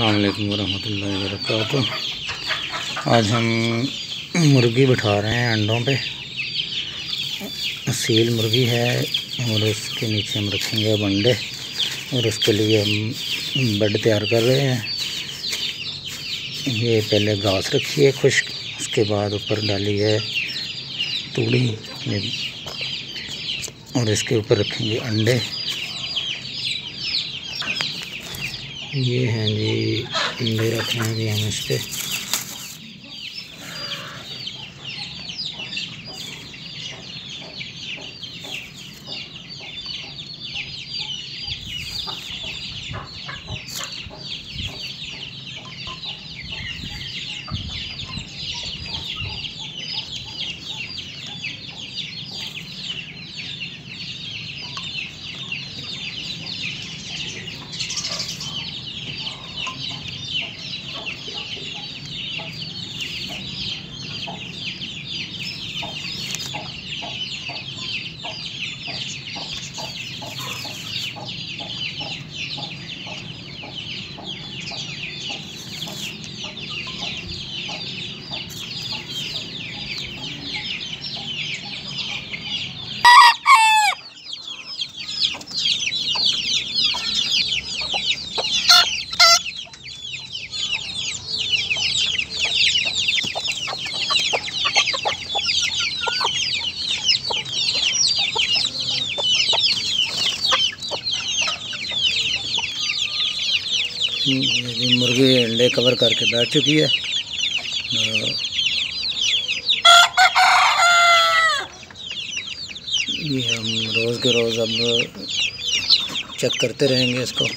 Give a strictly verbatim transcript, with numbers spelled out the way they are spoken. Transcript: अस्सलामुअलैकुम वरहमतुल्लाहि वबरकातुहू। आज हम मुर्गी बैठा रहे हैं अंडों पे। सील मुर्गी है और उसके नीचे हम रखेंगे अब अंडे, और उसके लिए हम बेड तैयार कर रहे हैं। ये पहले घास रखी है खुश्क, उसके बाद ऊपर डाली है तूड़ी और इसके ऊपर रखेंगे अंडे। ये हैं जी अंडे रखे हैं जी हम इस पे। मुर्गी अंडे कवर करके बैठ चुकी है। ये हम रोज़ के रोज़ अब चेक करते रहेंगे इसको।